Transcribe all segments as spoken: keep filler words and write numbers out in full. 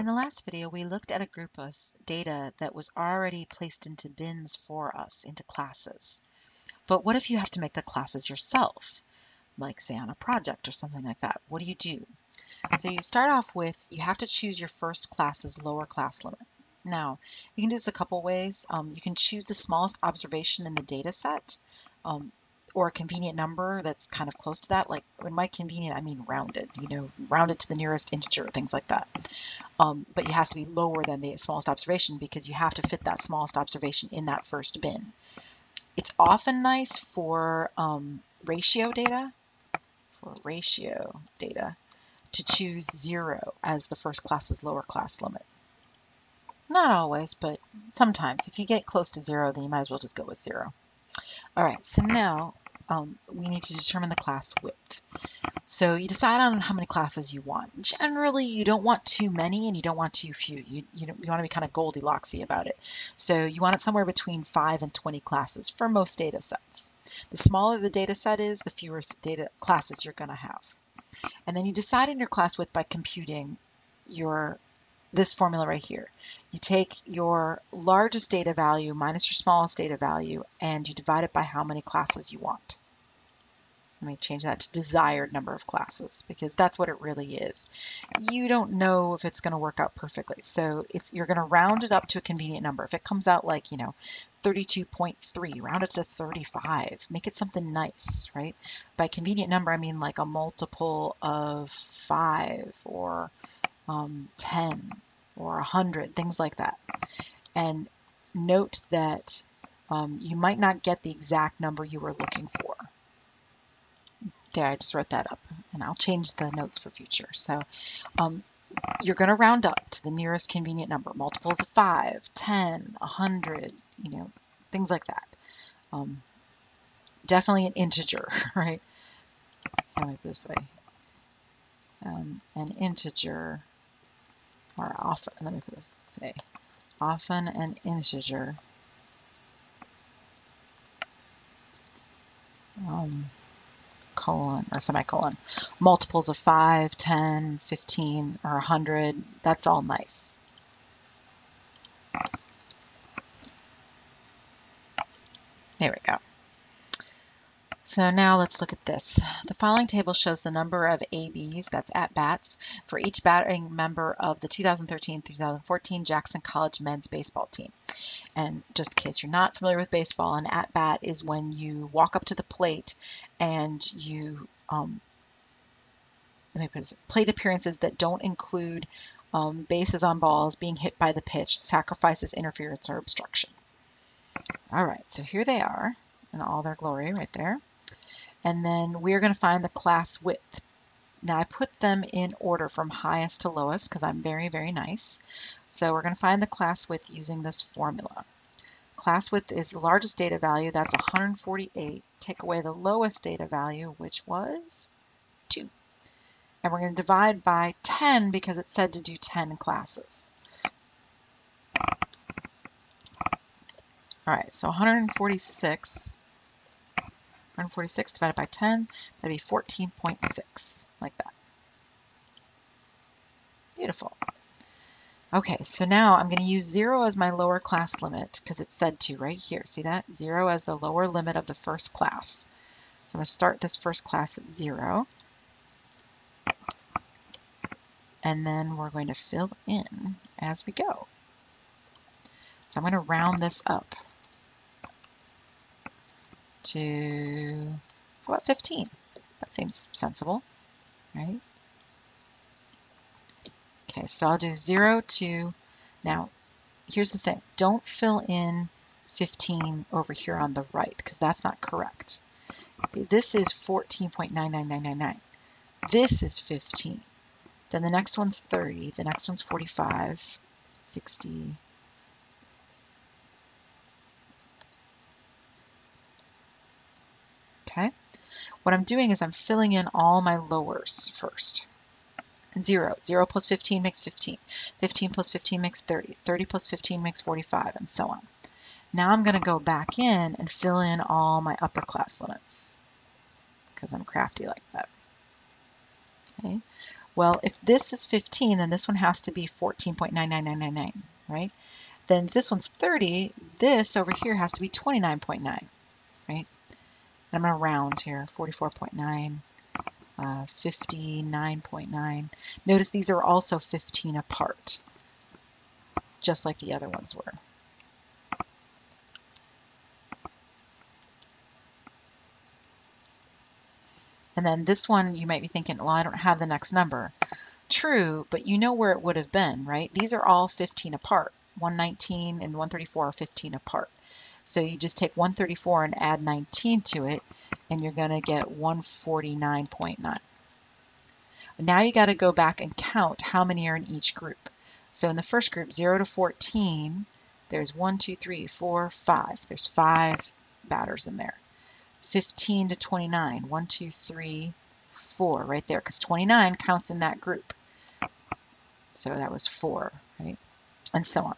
In the last video, we looked at a group of data that was already placed into bins for us, into classes. But what if you have to make the classes yourself? Like say on a project or something like that. What do you do? So you start off with, you have to choose your first class's lower class limit. Now, you can do this a couple ways. Um, you can choose the smallest observation in the data set, um, or a convenient number that's kind of close to that. Like when by convenient, I mean rounded, you know, rounded to the nearest integer, things like that. Um, but it has to be lower than the smallest observation because you have to fit that smallest observation in that first bin. It's often nice for um, ratio data, for ratio data, to choose zero as the first class's lower class limit. Not always, but sometimes. If you get close to zero, then you might as well just go with zero. All right, so now um, we need to determine the class width. So you decide on how many classes you want. Generally, you don't want too many and you don't want too few. You, you, you want to be kind of Goldilocks-y about it. So you want it somewhere between five and twenty classes for most data sets. The smaller the data set is, the fewer data classes you're going to have. And then you decide on your class width by computing your this formula right here. You take your largest data value minus your smallest data value, and you divide it by how many classes you want. Let me change that to desired number of classes, because that's what it really is. You don't know if it's going to work out perfectly, so it's, you're going to round it up to a convenient number. If it comes out like, you know, thirty-two point three, round it to thirty-five. Make it something nice, right? By convenient number, I mean like a multiple of five or Um, ten or one hundred, things like that. And note that um, you might not get the exact number you were looking for. There, I just wrote that up, and I'll change the notes for future. So um, you're going to round up to the nearest convenient number, multiples of five, ten, one hundred, you know, things like that. Um, definitely an integer, right? Let me put it this way. Um, an integer. Or often, let me just say, often an integer um, colon or semicolon, multiples of five, ten, fifteen, or one hundred. That's all nice. There we go. So now let's look at this. The following table shows the number of A Bs, that's at-bats, for each batting member of the two thousand thirteen to two thousand fourteen Jackson College men's baseball team. And just in case you're not familiar with baseball, an at-bat is when you walk up to the plate and you, um, let me put this, plate appearances that don't include um, bases on balls, being hit by the pitch, sacrifices, interference, or obstruction. All right, so here they are in all their glory right there. And then we're going to find the class width. Now I put them in order from highest to lowest because I'm very, very nice. So we're going to find the class width using this formula. Class width is the largest data value, that's one hundred forty-eight. Take away the lowest data value, which was two. And we're going to divide by ten because it said to do ten classes. All right, so one hundred forty-six. one hundred forty-six divided by ten, that'd be fourteen point six, like that. Beautiful. Okay, so now I'm going to use zero as my lower class limit because it said to right here. See that? zero as the lower limit of the first class. So I'm going to start this first class at zero. And then we're going to fill in as we go. So I'm going to round this up to, how about fifteen? That seems sensible, right? Okay, so I'll do zero to, now here's the thing, don't fill in fifteen over here on the right because that's not correct. This is fourteen point nine nine nine nine nine. This is fifteen. Then the next one's thirty, the next one's forty-five, sixty, okay. What I'm doing is I'm filling in all my lowers first. zero. zero plus fifteen makes fifteen. fifteen plus fifteen makes thirty. thirty plus fifteen makes forty-five, and so on. Now I'm going to go back in and fill in all my upper class limits because I'm crafty like that. Okay. Well, if this is fifteen, then this one has to be fourteen point nine nine nine nine nine, right? Then this one's thirty. This over here has to be twenty-nine point nine, right? And I'm going to round here, forty-four point nine, uh, fifty-nine point nine. Notice these are also fifteen apart, just like the other ones were. And then this one, you might be thinking, well, I don't have the next number. True, but you know where it would have been, right? These are all fifteen apart. one nineteen and one thirty-four are fifteen apart. So you just take one thirty-four and add nineteen to it, and you're going to get one forty-nine point nine. Now you got to go back and count how many are in each group. So in the first group, zero to fourteen, there's one, two, three, four, five. There's five batters in there. fifteen to twenty-nine, one, two, three, four, right there, because twenty-nine counts in that group. So that was four, right? And so on.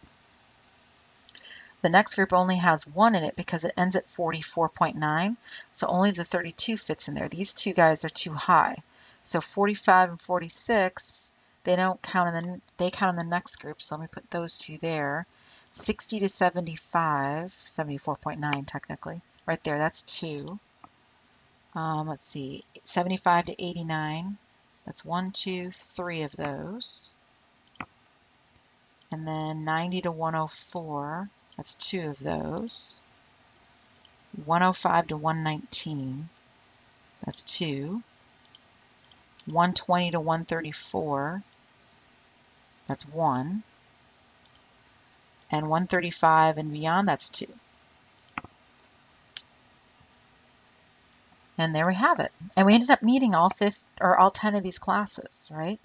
The next group only has one in it because it ends at forty-four point nine, so only the thirty-two fits in there. These two guys are too high. So forty-five and forty-six, they don't count in the, they count in the next group, so let me put those two there. sixty to seventy-five, seventy-four point nine technically. Right there, that's two. Um, let's see, seventy-five to eighty-nine. That's one, two, three of those. And then ninety to one oh four, that's two of those. one oh five to one nineteen, that's two. one twenty to one thirty-four, that's one. And one thirty-five and beyond, that's two. And there we have it. And we ended up needing all fifth or all ten of these classes, right?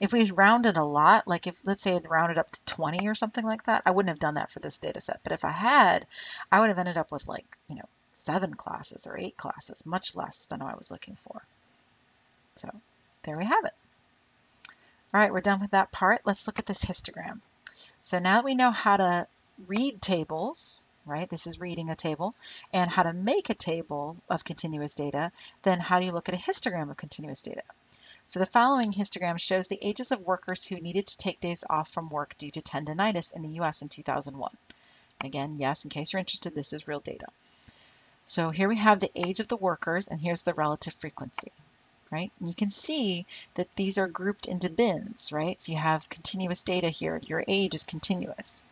If we rounded a lot, like if let's say I'd rounded up to twenty or something like that, I wouldn't have done that for this data set. But if I had, I would have ended up with like, you know, seven classes or eight classes, much less than I was looking for. So there we have it. All right, we're done with that part. Let's look at this histogram. So now that we know how to read tables, right? This is reading a table, and how to make a table of continuous data, then how do you look at a histogram of continuous data? So the following histogram shows the ages of workers who needed to take days off from work due to tendinitis in the U S in two thousand one. Again, yes, in case you're interested, this is real data. So here we have the age of the workers, and here's the relative frequency, right? And you can see that these are grouped into bins, right? So you have continuous data here. Your age is continuous.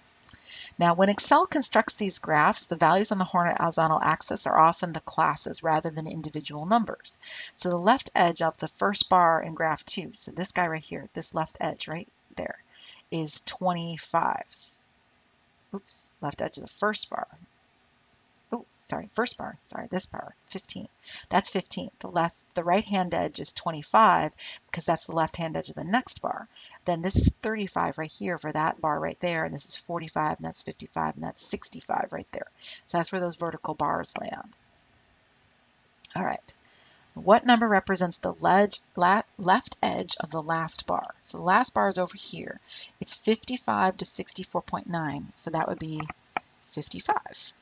Now, when Excel constructs these graphs, the values on the horizontal axis are often the classes rather than individual numbers. So the left edge of the first bar in graph two, so this guy right here, this left edge right there, is twenty-five. Oops, left edge of the first bar. Oh, sorry, first bar, sorry, this bar, fifteen. That's fifteen. The left, the right-hand edge is twenty-five because that's the left-hand edge of the next bar. Then this is thirty-five right here for that bar right there, and this is forty-five, and that's fifty-five, and that's sixty-five right there. So that's where those vertical bars lay on. All right. What number represents the ledge, la, left edge of the last bar? So the last bar is over here. It's fifty-five to sixty-four point nine, so that would be fifty-five.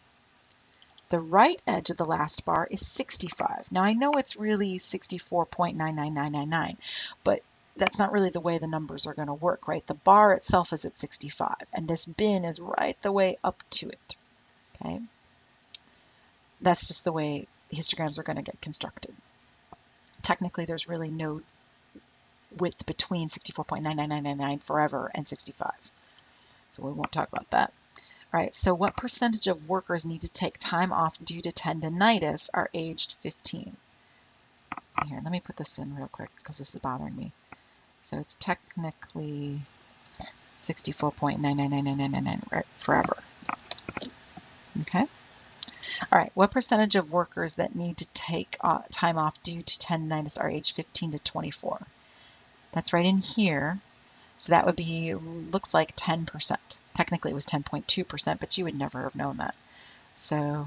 The right edge of the last bar is sixty-five. Now I know it's really sixty-four point nine nine nine nine nine, but that's not really the way the numbers are going to work, right? The bar itself is at sixty-five, and this bin is right the way up to it, okay? That's just the way histograms are going to get constructed. Technically, there's really no width between sixty-four point nine nine nine nine nine forever and sixty-five, so we won't talk about that. All right, so what percentage of workers need to take time off due to tendinitis are aged fifteen? Here, let me put this in real quick because this is bothering me. So it's technically sixty-four point nine nine nine nine nine nine, right, forever. Okay. All right, what percentage of workers that need to take uh, time off due to tendinitis are aged fifteen to twenty-four? That's right in here. So that would be, looks like ten percent. Technically it was ten point two percent, but you would never have known that. So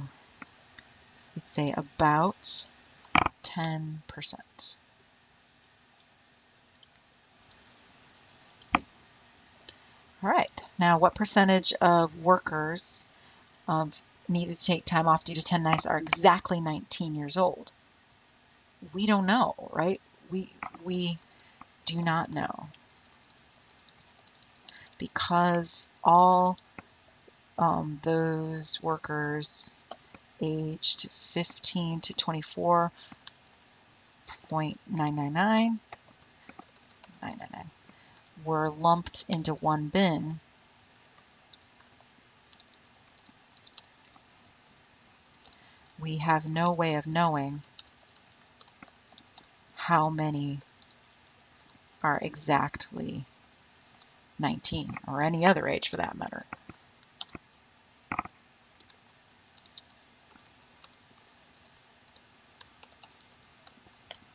let's say about ten percent. All right, now what percentage of workers um, need to take time off due to tendinitis are exactly nineteen years old? We don't know, right? We, we do not know, because all um, those workers aged fifteen to twenty-four, point nine nine nine, nine nine nine, were lumped into one bin. We have no way of knowing how many are exactly nineteen, or any other age for that matter.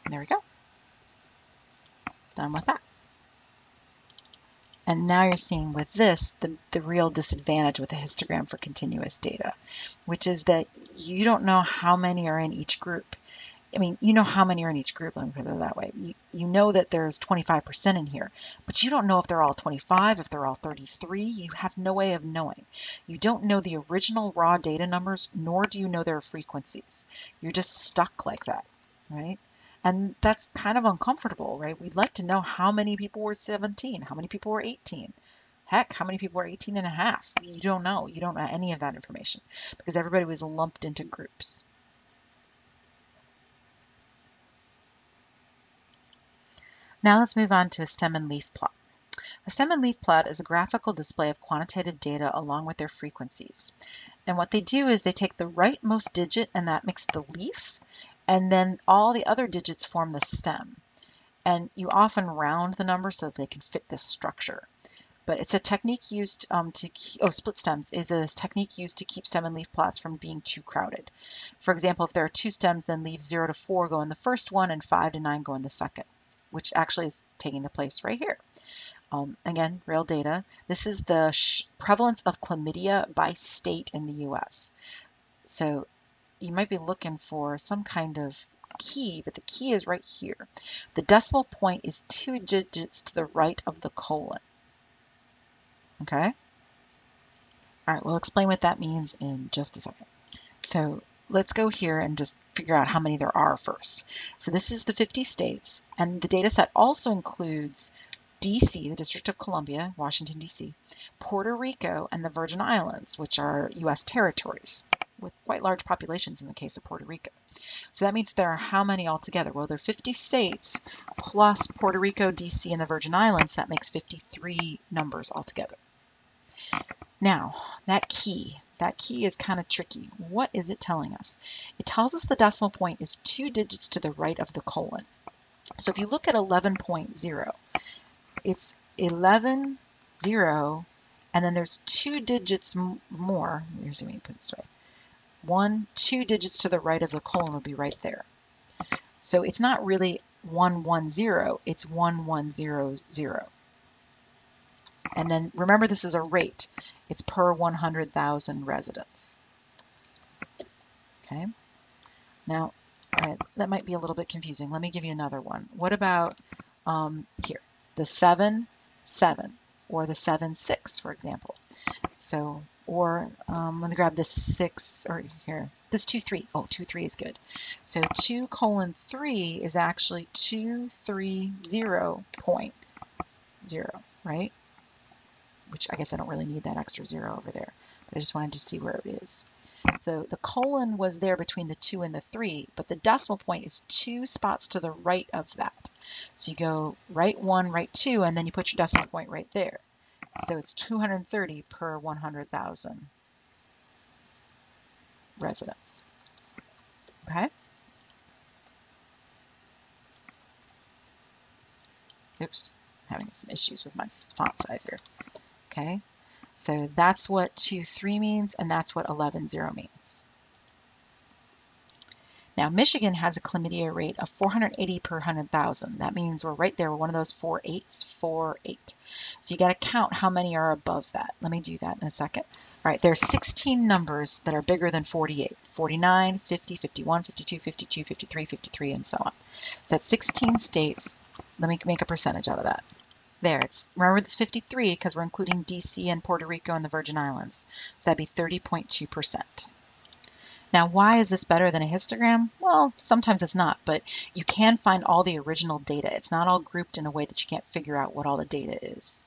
There we go. Done with that. And now you're seeing with this the, the real disadvantage with the histogram for continuous data, which is that you don't know how many are in each group. I mean, you know how many are in each group, let me put it that way. You, you know that there's twenty-five percent in here, but you don't know if they're all twenty-five, if they're all thirty-three. You have no way of knowing. You don't know the original raw data numbers, nor do you know their frequencies. You're just stuck like that, right? And that's kind of uncomfortable, right? We'd like to know how many people were seventeen, how many people were eighteen. Heck, how many people were eighteen and a half? You don't know. You don't know any of that information because everybody was lumped into groups. Now let's move on to a stem and leaf plot. A stem and leaf plot is a graphical display of quantitative data along with their frequencies. And what they do is they take the rightmost digit, and that makes the leaf, and then all the other digits form the stem. And you often round the number so that they can fit this structure. But it's a technique used um, to, oh, split stems is a technique used to keep stem and leaf plots from being too crowded. For example, if there are two stems, then leaves zero to four go in the first one and five to nine go in the second, which actually is taking the place right here. Um, again, real data. This is the sh prevalence of chlamydia by state in the U S. So you might be looking for some kind of key, but the key is right here. The decimal point is two digits to the right of the colon. Okay? All right, we'll explain what that means in just a second. So let's go here and just figure out how many there are first. So this is the fifty states, and the data set also includes D C, the District of Columbia, Washington, D C, Puerto Rico, and the Virgin Islands, which are U S territories, with quite large populations in the case of Puerto Rico. So that means there are how many altogether? Well, there are fifty states plus Puerto Rico, D C, and the Virgin Islands. That makes fifty-three numbers altogether. Now, that key, that key is kind of tricky. What is it telling us? It tells us the decimal point is two digits to the right of the colon. So if you look at eleven point zero, it's eleven, zero, and then there's two digits more. Here's let me put this right. One, two digits to the right of the colon would be right there. So it's not really one one zero, it's one one zero zero. And then remember, this is a rate. It's per one hundred thousand residents. Okay. Now, all right, that might be a little bit confusing. Let me give you another one. What about um, here? The seven seven, or the seven six, for example. So, or um, let me grab this six, or here, this two three. Oh, two three is good. So two colon three is actually two three zero point zero, right? Which I guess I don't really need that extra zero over there, but I just wanted to see where it is. So the colon was there between the two and the three, but the decimal point is two spots to the right of that. So you go right one, right two, and then you put your decimal point right there. So it's two hundred thirty per one hundred thousand residents. Okay? Oops, having some issues with my font size here. Okay, so that's what two three means, and that's what eleven zero means. Now, Michigan has a chlamydia rate of four hundred eighty per one hundred thousand. That means we're right there. We're one of those four eights, four eight. So you got to count how many are above that. Let me do that in a second. All right, there's sixteen numbers that are bigger than forty-eight, forty-nine, fifty, fifty-one, fifty-two, fifty-two, fifty-three, fifty-three, and so on. So that's sixteen states. Let me make a percentage out of that. There, it's, remember it's fifty-three because we're including D C and Puerto Rico and the Virgin Islands. So that'd be thirty point two percent. Now, why is this better than a histogram? Well, sometimes it's not, but you can find all the original data. It's not all grouped in a way that you can't figure out what all the data is.